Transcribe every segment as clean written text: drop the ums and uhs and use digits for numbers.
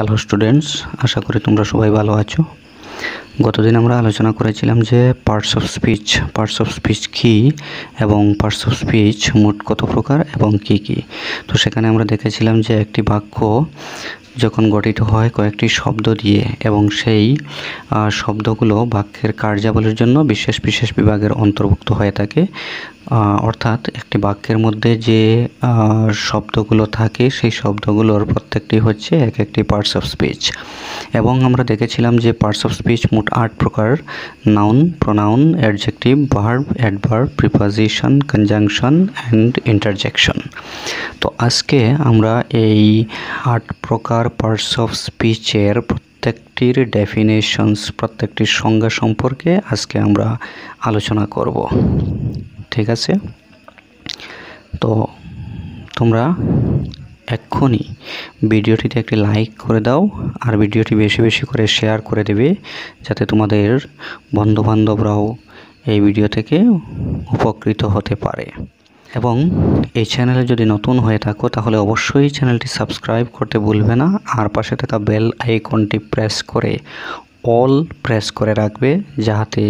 Hello students, আশা করি তোমরা সবাই ভালো আছো। গতদিন আমরা আলোচনা করেছিলাম যে পার্টস অফ স্পিচ কী এবং পার্টস অফ স্পিচ মোট কত প্রকার এবং কি কি। তো সেখানে আমরা দেখেছিলাম যে একটি বাক্য যখন গঠিত হয় কয়েকটি শব্দ দিয়ে এবং সেই শব্দগুলো বাক্যের কার্যাবলীর জন্য বিশেষ বিশেষ বিভাগের অন্তর্ভুক্ত হয়ে থাকে, অর্থাৎ একটি বাক্যের মধ্যে যে শব্দগুলো থাকে সেই শব্দগুলোর প্রত্যেকটি হচ্ছে এক একটি পার্টস অফ স্পিচ। এবং আমরা দেখেছিলাম যে পার্টস অফ স্পিচ মোট 8 প্রকার: noun, pronoun, adjective, verb, adverb, preposition, conjunction and interjection. তো আজকে আমরা এই 8 প্রকার পার্টস অফ স্পিচের প্রত্যেকটির ডেফিনেশনস, প্রত্যেকটির সংজ্ঞা সম্পর্কে আজকে আমরা আলোচনা করব। ঠিক আছে, তো তোমরা এক্ষুনি ভিডিওটিতে একটি লাইক করে দাও আর ভিডিওটি বেশি বেশি করে শেয়ার করে দেবে, যাতে তোমাদের বন্ধুবান্ধবরাও এই ভিডিও থেকে উপকৃত হতে পারে। এবং এই চ্যানেলে যদি নতুন হয়ে থাকো তাহলে অবশ্যই চ্যানেলটি সাবস্ক্রাইব করতে ভুলবে না, আর পাশে থাকা বেল আইকনটি প্রেস করে অল প্রেস করে রাখবে, যাতে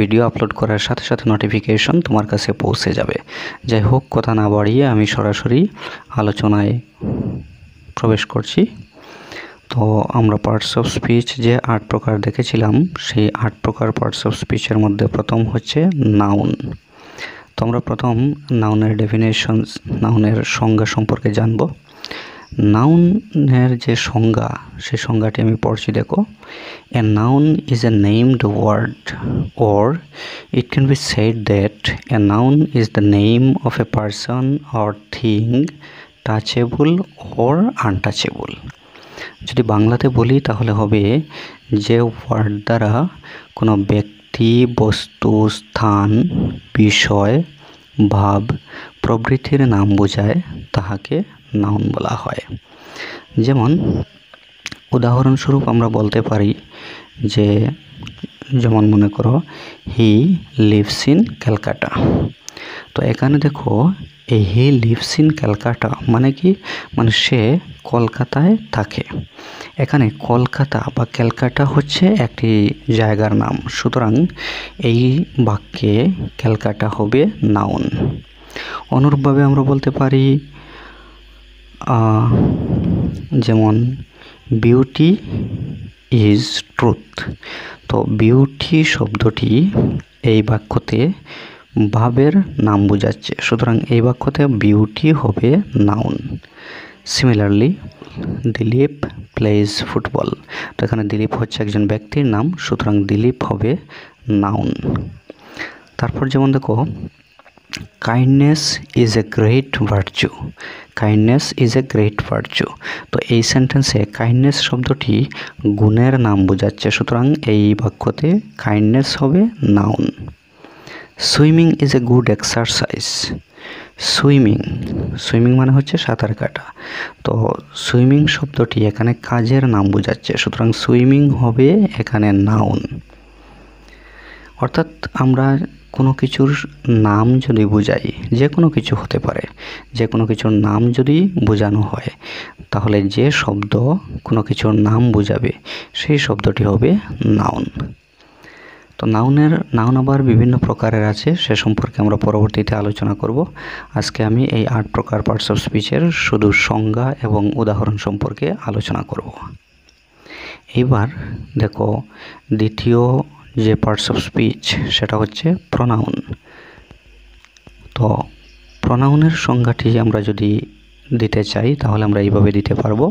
ভিডিও আপলোড করার সাথে সাথে নোটিফিকেশন তোমার কাছে পৌঁছে যাবে। যাই হোক, কথা না বাড়িয়ে আমি সরাসরি আলোচনায় প্রবেশ করছি। তো আমরা পার্টস অফ স্পিচ যে 8 প্রকার দেখেছিলাম সেই 8 প্রকার পার্টস অফ স্পিচের মধ্যে প্রথম হচ্ছে নাউন। তো আমরা প্রথম নাউনের ডেফিনেশনস, নাউনের সংজ্ঞা সম্পর্কে জানব। নাউনের যে সংজ্ঞা, সেই সংজ্ঞাটি আমি পড়ছি, দেখো। A noun is a named word, or it can be said that a noun is the name of a person or thing, touchable or untouchable. যদি বাংলাতে বলি তাহলে হবে, যে ওয়ার্ড দ্বারা কোনো ব্যক্তি, বস্তু, স্থান, বিষয়, ভাব প্রভৃতির নাম বোঝায় তাহাকে নাউন বলা হয়। যেমন উদাহরণস্বরূপ আমরা বলতে পারি যে, যেমন মনে করো, হি লিভস ইন ক্যালকাটা। তো এখানে দেখো, এই হি লিভস ইন ক্যালকাটা মানে কি? মানে সে কলকাতায় থাকে। এখানে কলকাতা বা ক্যালকাটা হচ্ছে একটি জায়গার নাম, সুতরাং এই বাক্যে ক্যালকাটা হবে নাউন। অনুরূপভাবে আমরা বলতে পারি, যেমন বিউটি ইজ ট্রুথ। তো বিউটি শব্দটি এই বাক্যতে ভাবের নাম বোঝাচ্ছে, সুতরাং এই বাক্যতে বিউটি হবে noun. Similarly, Dilip plays football. তো এখানে দিলীপ হচ্ছে একজন ব্যক্তির নাম, সুতরাং দিলীপ হবে নাউন। তারপর যেমন দেখো, kindness is a great virtue. Kindness is a great virtue. তো এই সেন্টেন্সে কাইন্ডনেস শব্দটি গুণের নাম বোঝাচ্ছে, সুতরাং এই বাক্যতে কাইন্ডনেস হবে noun. Swimming is a good exercise. Swimming, swimming মানে হচ্ছে সাঁতার কাটা। তো সুইমিং শব্দটি এখানে কাজের নাম বোঝাচ্ছে, সুতরাং সুইমিং হবে এখানে নাউন। অর্থাৎ আমরা কোনো কিছুর নাম যদি বোঝাই, যে কোনো কিছু হতে পারে, যে কোনো কিছুর নাম যদি বোঝানো হয় তাহলে যে শব্দ কোনো কিছুর নাম বোঝাবে সেই শব্দটি হবে নাউন। তো নাউন আবার বিভিন্ন প্রকারের আছে, সে সম্পর্কে আমরা পরবর্তীতে আলোচনা করব। আজকে আমি এই 8 প্রকার পার্টস অফ স্পিচের শুধু সংজ্ঞা এবং উদাহরণ সম্পর্কে আলোচনা করব। এইবার দেখো, দ্বিতীয় যে পার্টস অফ স্পিচ সেটা হচ্ছে প্রোনাউন। তো প্রোনাউনের সংজ্ঞাটি আমরা যদি দিতে চাই তাহলে আমরা এইভাবে দিতে পারবো: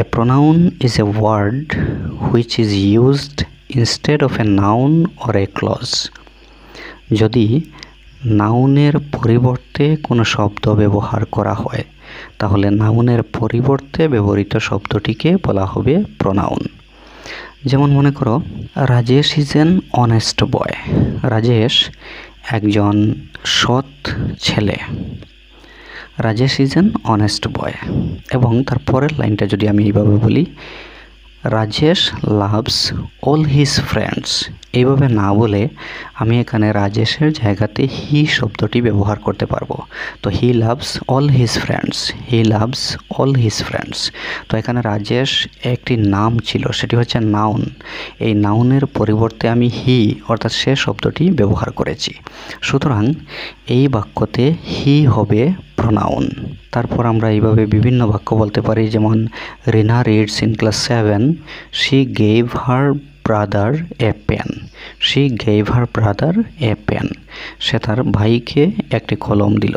a pronoun is a word which is used instead of a noun or a clause. যদি নাউনের পরিবর্তে কোনো শব্দ ব্যবহার করা হয় তাহলে নাউনের পরিবর্তে ব্যবহৃত শব্দটিকে বলা হবে প্রোনাউন। যেমন মনে করো, Rajesh is an honest boy. Rajesh একজন সৎ ছেলে। Rajesh is an honest boy. এবং তার পরের লাইনটা যদি আমি এইভাবে বলি, Rajesh loves all his friends এইভাবে না বলে আমি এখানে রাজেশের জায়গাতে হি শব্দটি ব্যবহার করতে পারবো। তো he loves all his friends, he loves all his friends. তো এখানে রাজেশ একটি নাম ছিল, সেটি হচ্ছে নাউন। এই নাউনের পরিবর্তে আমি হি অর্থাৎ সে শব্দটি ব্যবহার করেছি, সুতরাং এই বাক্যতে হি হবে প্রোনাউন। তারপর আমরা এইভাবে বিভিন্ন বাক্য বলতে পারি, যেমন Rina reads in class 7 she gave her brother a pen, she gave her brother a pen, সে তার ভাইকে একটি কলম দিল।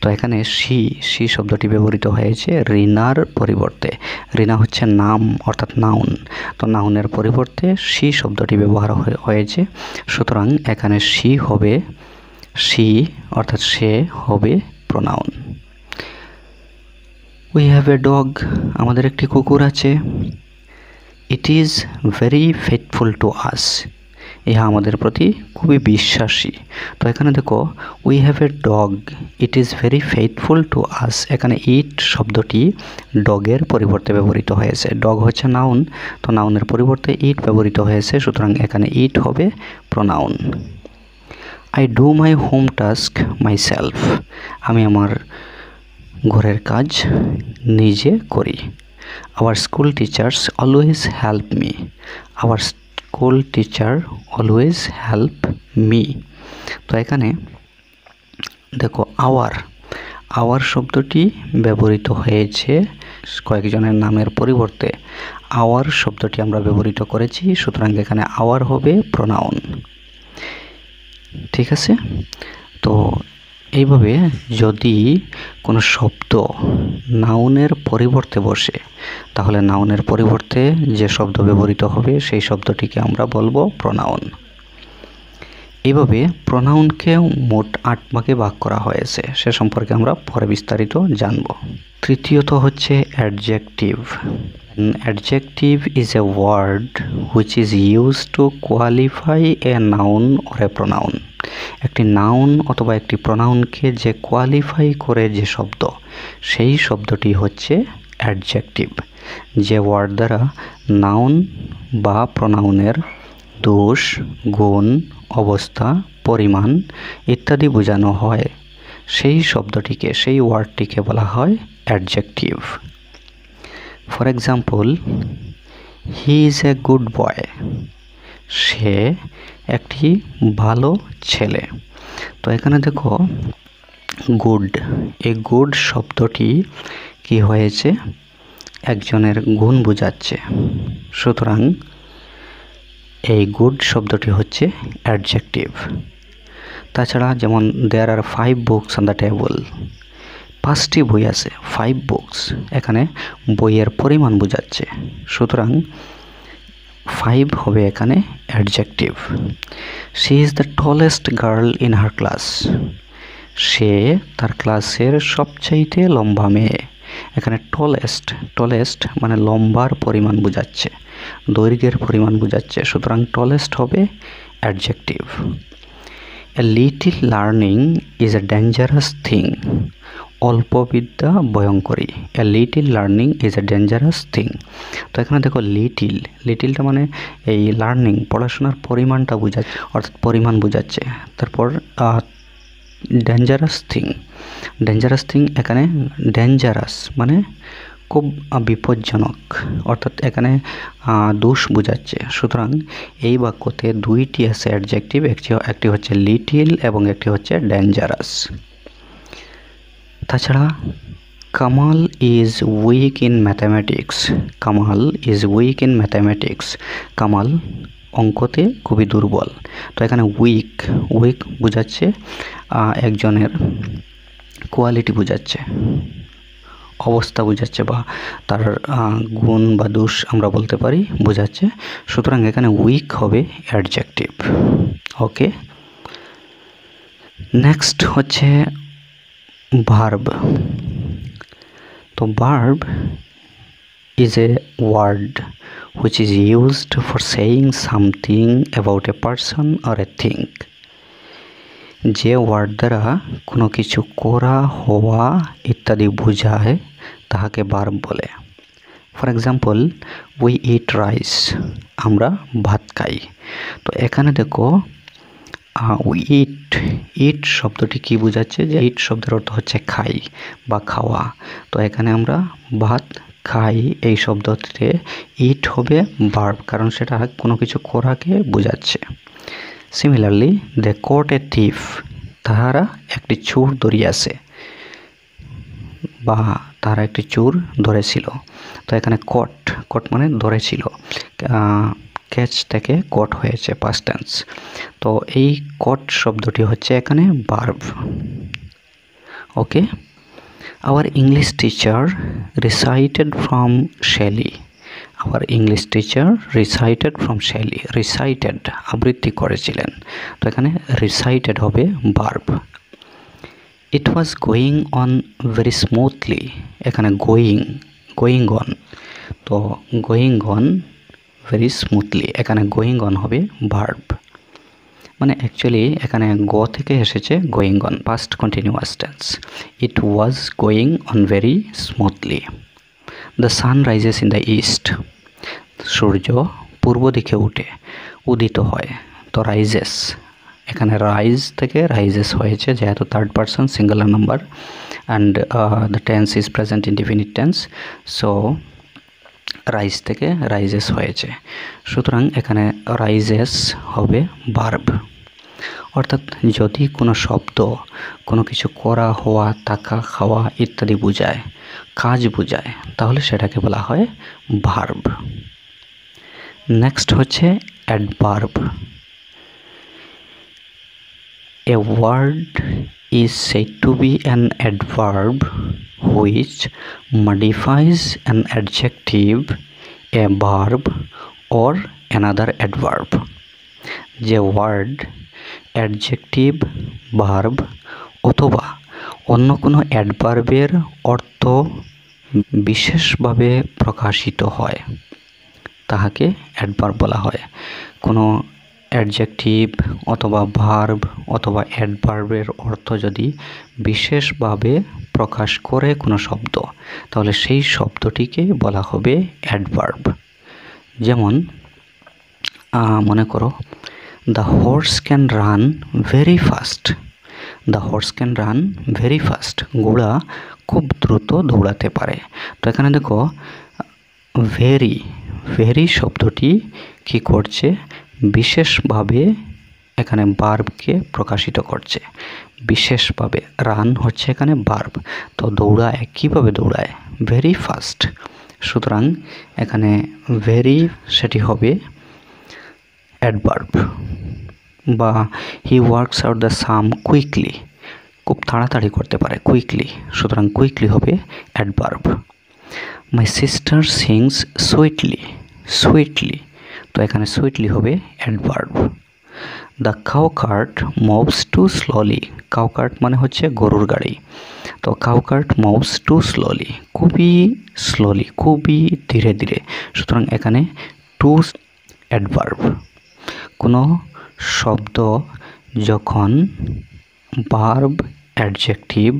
তো এখানে শি শি শব্দটি ব্যবহৃত হয়েছে রিনার পরিবর্তে। রিনা হচ্ছে নাম অর্থাৎ নাউন, তো নাউনের পরিবর্তে শি শব্দটি ব্যবহার হয়েছে, সুতরাং এখানে শি হবে, শি অর্থাৎ সে হবে pronoun. We have a dog, আমাদের একটি কুকুর আছে। It is very faithful to us, ইহা আমাদের প্রতি খুবই বিশ্বাসী। তো এখানে দেখো we have a dog it is very faithful to us, এখানে ইট শব্দটি ডগের পরিবর্তে ব্যবহৃত হয়েছে। ডগ হচ্ছে নাউন, তো নাউনের পরিবর্তে ইট ব্যবহৃত হয়েছে, সুতরাং এখানে ইট হবে pronoun. I do my home task my self, আমি আমার ঘরের কাজ নিজে করি। Our school teachers always help me, our school teacher always help me. তো এখানে দেখো আওয়ার আওয়ার শব্দটি ব্যবহৃত হয়েছে কয়েকজনের নামের পরিবর্তে, আওয়ার শব্দটি আমরা ব্যবহৃত করেছি, সুতরাং এখানে আওয়ার হবে প্রোনাউন। ঠিক আছে, তো এইভাবে যদি কোনো শব্দ নাউনের পরিবর্তে বসে, তাহলে নাউনের পরিবর্তে যে শব্দ ব্যবহৃত হবে সেই শব্দটিকে আমরা বলবো প্রোনাউন। এইভাবে প্রোনাউনকে মোট 8 ভাগে ভাগ করা হয়েছে, সে সম্পর্কে আমরা পরে বিস্তারিত জানব। তৃতীয়ত হচ্ছে adjective. An adjective is a word which is used to qualify a noun or a pronoun. একটি নাউন অথবা একটি প্রোনাউনকে যে কোয়ালিফাই করে যে শব্দ, সেই শব্দটি হচ্ছে অ্যাডজেক্টিভ, যে ওয়ার্ড দ্বারা নাউন বা প্রোনাউনের দোষ, গুণ, অবস্থা, পরিমাণ ইত্যাদি বোঝানো হয়, সেই শব্দটিকে, সেই ওয়ার্ডটিকে বলা হয় adjective. For example he is a good boy, সে একটি ভালো ছেলে। তো এখানে দেখো গুড, এই গুড শব্দটি কি হয়েছে, একজনের গুণ বোঝাচ্ছে, সুতরাং এই গুড শব্দটি হচ্ছে অ্যাডজেক্টিভ। তাছাড়া যেমন there are 5 books on the table, 5টি বই আছে, 5 বুকস, এখানে বইয়ের পরিমাণ বোঝাচ্ছে, সুতরাং 5 হবে এখানে adjective. She is the tallest girl in her class, সে তার ক্লাসের সবচাইতে লম্বা মেয়ে। এখানে টলেস্ট টলেস্ট মানে লম্বার পরিমাণ বোঝাচ্ছে, দৈর্ঘ্যের পরিমাণ বোঝাচ্ছে, সুতরাং টলেস্ট হবে adjective. A little learning is a dangerous thing, অল্প বিদ্যা ভয়ঙ্করী। A little learning is a dangerous thing. তো এখানে দেখো লিটিল, লিটিলটা মানে এই লার্নিং পড়াশোনার পরিমাণটা বোঝাচ্ছে অর্থাৎ পরিমাণ বোঝাচ্ছে, তারপর ডেঞ্জারাস থিং, ডেঞ্জারাস থিং এখানে ডেঞ্জারাস মানে খুব বিপজ্জনক অর্থাৎ এখানে দোষ বোঝাচ্ছে, সুতরাং এই বাক্যতে 2টি আছে অ্যাডজেক্টিভ, একটি হচ্ছে লিটিল এবং একটি হচ্ছে ডেঞ্জারাস। তাছাড়া Kamal is weak in mathematics, Kamal is weak in mathematics, Kamal অঙ্কতে খুবই দুর্বল। তো এখানে উইক উইক বোঝাচ্ছে একজনের কোয়ালিটি বোঝাচ্ছে, অবস্থা বোঝাচ্ছে, বা তার গুণ বা দোষ আমরা বলতে পারি বোঝাচ্ছে, সুতরাং এখানে উইক হবে অ্যাডজেক্টিভ। ওকে, নেক্সট হচ্ছে ভার্ব। তো verb is a word which is used for saying something about a person or a thing. যে ওয়ার্ড দ্বারা কোনো কিছু করা, হওয়া ইত্যাদি বোঝায় তাহাকে ভার্ব বলে। For example, we eat rice, আমরা ভাত খাই। তো এখানে দেখো we eat, eat শব্দটি কি বোঝাচ্ছে? যে eat শব্দের অর্থ হচ্ছে খাই বা খাওয়া। তো এখানে আমরা ভাত খাই এই শব্দটিতে eat হবে verb, কারণ সেটা কোনো কিছু করাকে বোঝাচ্ছে। Similarly, they caught a thief, তাহারা একটি চোর ধরিয়াছে বা তারা একটি চোর ধরেছিল। তো এখানে caught, caught মানে ধরেছিল, catch থেকে caught হয়েছে past tense। তো এই caught শব্দটি হচ্ছে এখানে verb। Okay, our English teacher recited from Shelley, our English teacher recited from Shelley, recited আবৃত্তি করেছিলেন। তো এখানে recited হবে verb। It was going on very smoothly, এখানে going on, তো going on very smoothly, এখানে going on হবে verb, মানে অ্যাকচুয়ালি এখানে go থেকে এসেছে going on, past continuous tense। It was going on very smoothly. The sun rises in the east, সূর্য পূর্ব দিকে উঠে, উদিত হয়। তো rises, এখানে rise থেকে rises হয়েছে যেহেতু third person singular number and the tense is present indefinite tense, so rise থেকে rises হয়েছে, সুতরাং এখানে rises হবে verb। অর্থাৎ যদি কোনো শব্দ কোনো কিছু করা, হওয়া, থাকা, খাওয়া ইত্যাদি বোঝায়, কাজ বোঝায়, তাহলে সেটাকে বলা হয় verb। নেক্সট হচ্ছে adverb। A word is said to be an adverb which modifies an adjective, a verb or another adverb. যে word, adjective, verb অথবা অন্য কোনো adverb-এর অর্থ বিশেষভাবে প্রকাশিত হয় তাহাকে adverb বলা হয়। কোনো অ্যাডজেক্টিভ অথবা ভার্ব অথবা অ্যাডভার্বের অর্থ যদি বিশেষভাবে প্রকাশ করে কোনো শব্দ, তাহলে সেই শব্দটিকে বলা হবে অ্যাডভার্ব। যেমন মনে করো, the horse can run very fast, the horse can run very fast, ঘোড়া খুব দ্রুত দৌড়াতে পারে। তো এখানে দেখো ভেরি, ভেরি শব্দটি কী করছে? বিশেষভাবে এখানে ভার্বকে প্রকাশিত করছে, বিশেষভাবে। রান হচ্ছে এখানে ভার্ব, তো দৌড়ায়, কীভাবে দৌড়ায়? ভেরি ফাস্ট, সুতরাং এখানে ভেরি সেটি হবে অ্যাডভার্ব। বা he works out the sum quickly, খুব তাড়াতাড়ি করতে পারে, কুইকলি, সুতরাং কুইকলি হবে adverb. My sister sings sweetly, sweetly, তো এখানে সুইটলি হবে adverb. The cow cart moves too slowly, cow cart মানে হচ্ছে গরুর গাড়ি, তো cow cart moves too slowly, খুবই স্লোলি, খুবই ধীরে ধীরে, সুতরাং এখানে টু অ্যাডভার্ব। কোনো শব্দ যখন ভার্ব, অ্যাডজেক্টিভ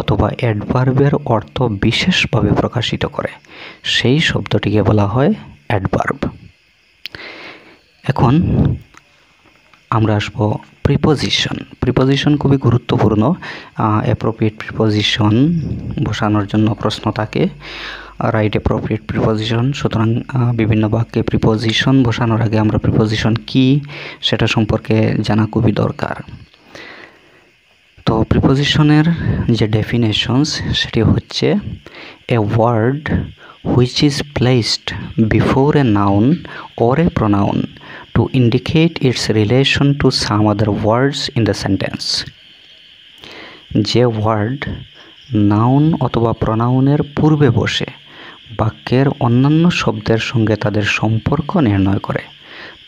অথবা অ্যাডভার্বের অর্থ বিশেষভাবে প্রকাশিত করে, সেই শব্দটিকে বলা হয় অ্যাডভার্ব। এখন আমরা আসবো প্রিপোজিশন। প্রিপোজিশন খুবই গুরুত্বপূর্ণ, অ্যাপ্রোপ্রিয়েট প্রিপোজিশন বসানোর জন্য প্রশ্ন থাকে, রাইট অ্যাপ্রোপ্রিয়েট প্রিপোজিশন। সুতরাং বিভিন্ন বাক্যে প্রিপোজিশন বসানোর আগে আমরা প্রিপোজিশন কি সেটা সম্পর্কে জানা খুবই দরকার। তো প্রিপোজিশনের যে ডেফিনেশনস সেটি হচ্ছে a word which is placed before a noun or a pronoun to indicate its relation to some other words in the sentence. যে ওয়ার্ড নাউন অথবা প্রোনাউনের পূর্বে বসে বাক্যের অন্যান্য শব্দের সঙ্গে তাদের সম্পর্ক নির্ণয় করে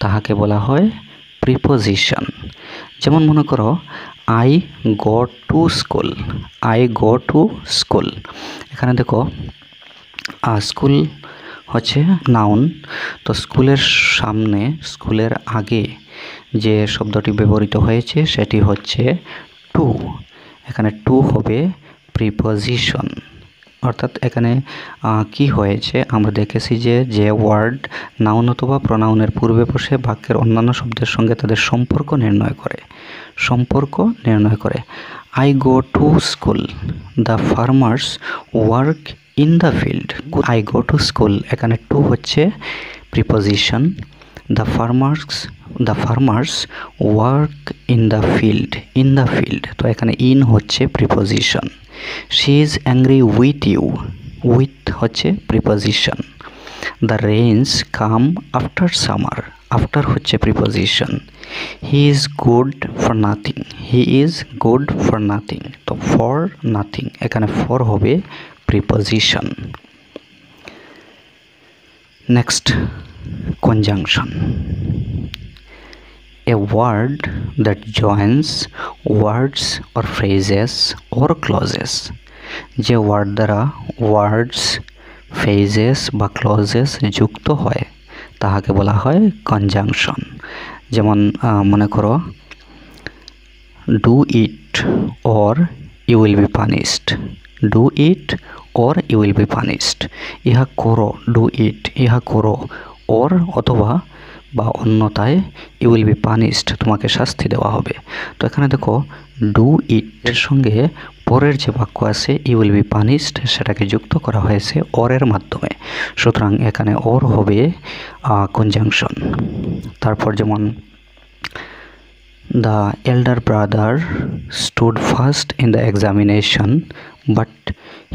তাহাকে বলা হয় প্রিপোজিশন। যেমন মনে করো, I go to school, I go to school, এখানে দেখো স্কুল হচ্ছে নাউন, তো স্কুলের সামনে, স্কুলের আগে যে শব্দটি ব্যবহৃত হয়েছে সেটি হচ্ছে টু, এখানে টু হবে প্রিপোজিশন। অর্থাৎ এখানে কি হয়েছে আমরা দেখেছি যে ওয়ার্ড নাউন অথবা প্রোনাউনের পূর্বে বসে বাক্যের অন্যান্য শব্দের সঙ্গে তাদের সম্পর্ক নির্ণয় করে I go to school, the farmers work in the field. I go to school, এখানে to হচ্ছে preposition, the farmers work in the field, তো এখানে in হচ্ছে preposition. She is angry with you, with হচ্ছে preposition. The rains come after summer, after হচ্ছে preposition. He is good for nothing, তো for nothing এখানে for হবে preposition. Next, conjunction. A word that joins words or phrases or clauses. যে word দ্বারা words, phrases বা clauses যুক্ত হয় তাহাকে বলা হয় conjunction. যেমন মনে করো do it or you will be punished. ইহা করো, do it ইহা করো, or অথবা বা অন্যথায় you will be punished তোমাকে শাস্তি দেওয়া হবে। তো এখানে দেখো do it এর সঙ্গে পরের যে বাক্য আছে you will be punished সেটাকে যুক্ত করা হয়েছে or এর মাধ্যমে, সুতরাং এখানে or হবে conjunction। তারপর যেমন the elder brother stood first in the examination but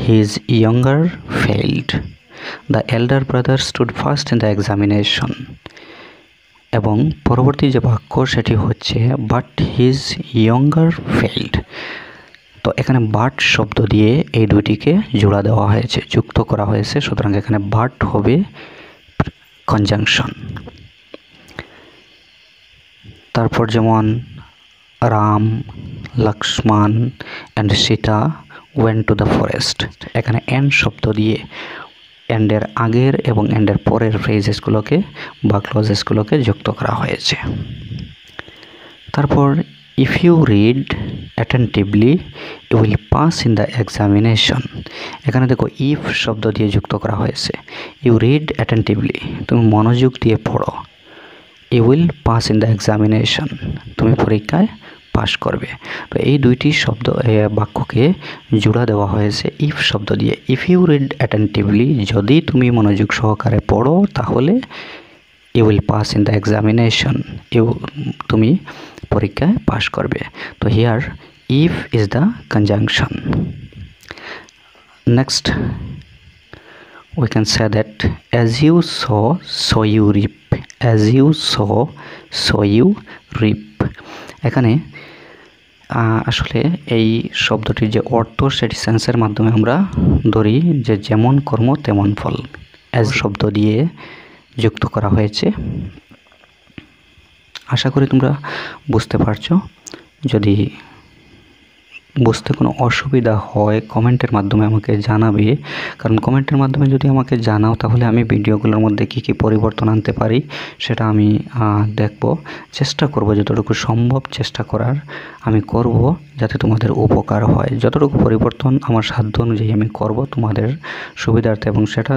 his younger failed. The elder brother stood first in the examination, এবং পরবর্তী যে বাক্য সেটি হচ্ছে বাট হিজ ইয়ঙ্গার ফেইল্ড। তো এখানে বাট শব্দ দিয়ে এই দুইটিকে জোড়া দেওয়া হয়েছে, যুক্ত করা হয়েছে, সুতরাং এখানে বাট হবে কনজাংশন। তারপর যেমন Ram, Lakshman and Sita went to the forest, এখানে এন্ড শব্দ দিয়ে এন্ডের আগের এবং এন্ডের পরের ফ্রেজেসগুলোকে বা ক্লজেসগুলোকে যুক্ত করা হয়েছে। তারপর if you read attentively you will pass in the examination, এখানে দেখো ইফ শব্দ দিয়ে যুক্ত করা হয়েছে। ইউ রিড অ্যাটেন্টিভলি, তুমি মনোযোগ দিয়ে পড়ো, you will pass in the examination, তুমি পরীক্ষায় পাস করবে। তো এই দুইটি শব্দ বাক্যকে জোড়া দেওয়া হয়েছে ইফ শব্দ দিয়ে। ইফ ইউ রিড অ্যাটেন্টিভলি, যদি তুমি মনোযোগ সহকারে পড়ো তাহলে you will pass in the examination, তুমি পরীক্ষায় পাস করবে। তো here if is the conjunction. Next we can say that as you sow, so you reap. As you sow, so you reap. এখানে আসলে এই শব্দটির যে অর্থ সেটি সেন্সের মাধ্যমে আমরা ধরি যে যেমন কর্ম তেমন ফল, as শব্দ দিয়ে যুক্ত করা হয়েছে। আশা করি তোমরা বুঝতে পারছো। যদি বুঝতে কোনো অসুবিধা হয় কমেন্টের মাধ্যমে আমাকে জানাবে, কারণ কমেন্টের মাধ্যমে যদি আমাকে জানাও তাহলে আমি ভিডিওগুলোর মধ্যে কী কী পরিবর্তন আনতে পারি সেটা আমি দেখব, চেষ্টা করব যতটুকু সম্ভব চেষ্টা করার আমি করব, যাতে তোমাদের উপকার হয়। যতটুকু পরিবর্তন আমার সাধ্য অনুযায়ী আমি করব তোমাদের সুবিধার্থে, এবং সেটা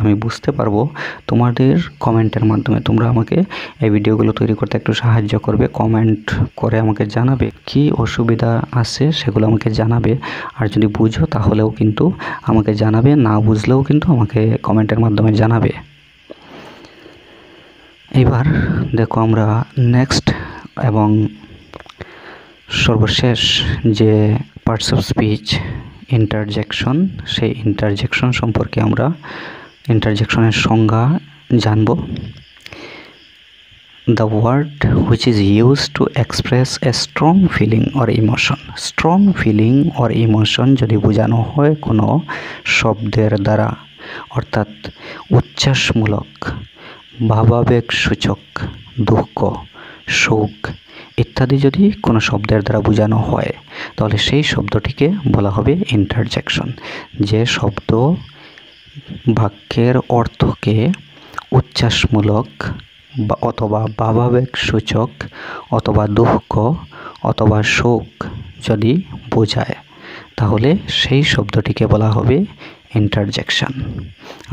আমি বুঝতে পারবো তোমাদের কমেন্টের মাধ্যমে। তোমরা আমাকে এই ভিডিওগুলো তৈরি করতে একটু সাহায্য করবে, কমেন্ট করে আমাকে জানাবে কি অসুবিধা আছে সেগুলো আমাকে জানাবে। আর যদি বুঝো তাহলেও কিন্তু আমাকে জানাবে, না বুঝলেও কিন্তু আমাকে কমেন্টের মাধ্যমে জানাবে। এবার দেখো আমরা নেক্সট এবং সর্বশেষ যে পার্টস অফ স্পিচ ইন্টারজেকশন, সেই ইন্টারজেকশন সম্পর্কে আমরা ইন্টারজেকশনের সংজ্ঞা জানব। The word which is used to express a strong feeling or emotion. Strong feeling or emotion যদি বোঝানো হয় কোনো শব্দের দ্বারা, অর্থাৎ উচ্ছ্বাসমূলক, ভাবাবেগ সূচক, দুঃখ, শোক ইত্যাদি যদি কোনো শব্দের দ্বারা বোঝানো হয় তাহলে সেই শব্দটিকে বলা হবে ইন্টারজেকশন। যে শব্দ বাক্যের অর্থকে উচ্ছ্বাসমূলক বা অথবা ভাবাবেগ সূচক অথবা দুঃখ অথবা শোক যদি বোঝায় তাহলে সেই শব্দটিকে বলা হবে ইন্টারজেকশন।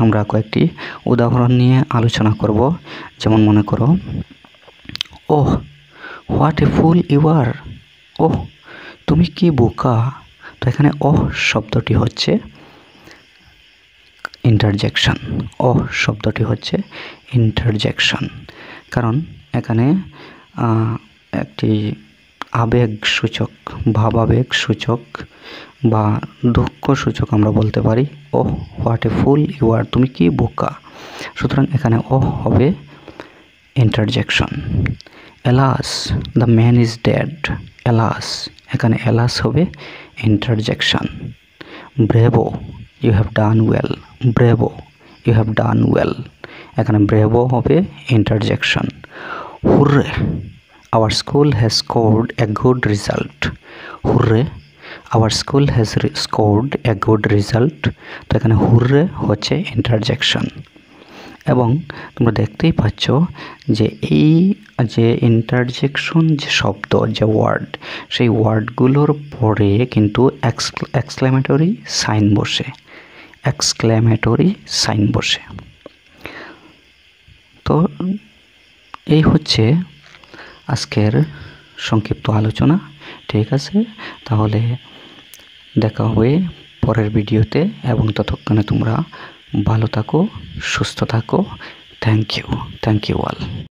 আমরা কয়েকটি উদাহরণ নিয়ে আলোচনা করব। যেমন মনে করো, ওহ হোয়াট এ ফুল ইউ আর, ওহ তুমি কি বোকা। তো এখানে ওহ শব্দটি হচ্ছে ইন্টারজেকশন, ওহ শব্দটি হচ্ছে ইন্টারজেকশন, কারণ এখানে একটি আবেগসূচক, ভাবাবেগসূচক বা দুঃখসূচক আমরা বলতে পারি। ওহ হোয়াট এ ফুল ইউ আর, তুমি কি বোকা। সুতরাং এখানে ওহ হবে interjection. Alas the man is dead, alas, এখানে এলাস হবে interjection. Bravo you have done well, bravo you have done well, এখানে ব্রেভো হবে interjection. Hurray our school has scored a good result, hurray our school has scored a good result, তো এখানে hurray হচ্ছে interjection. এবং তোমরা দেখতেই পাচ্ছ যে এই যে ইন্টারজেকশন যে শব্দ, যে ওয়ার্ড, সেই ওয়ার্ডগুলোর পরে কিন্তু এক্সক্লেমেটরি সাইন বসে, এক্সক্লেমেটরি সাইন বসে। তো এই হচ্ছে আজকের সংক্ষিপ্ত আলোচনা। ঠিক আছে, তাহলে দেখা হবে পরের ভিডিওতে, এবং ততক্ষণে তোমরা ভালো থাকো, সুস্থ থাকো। Thank you, thank you all.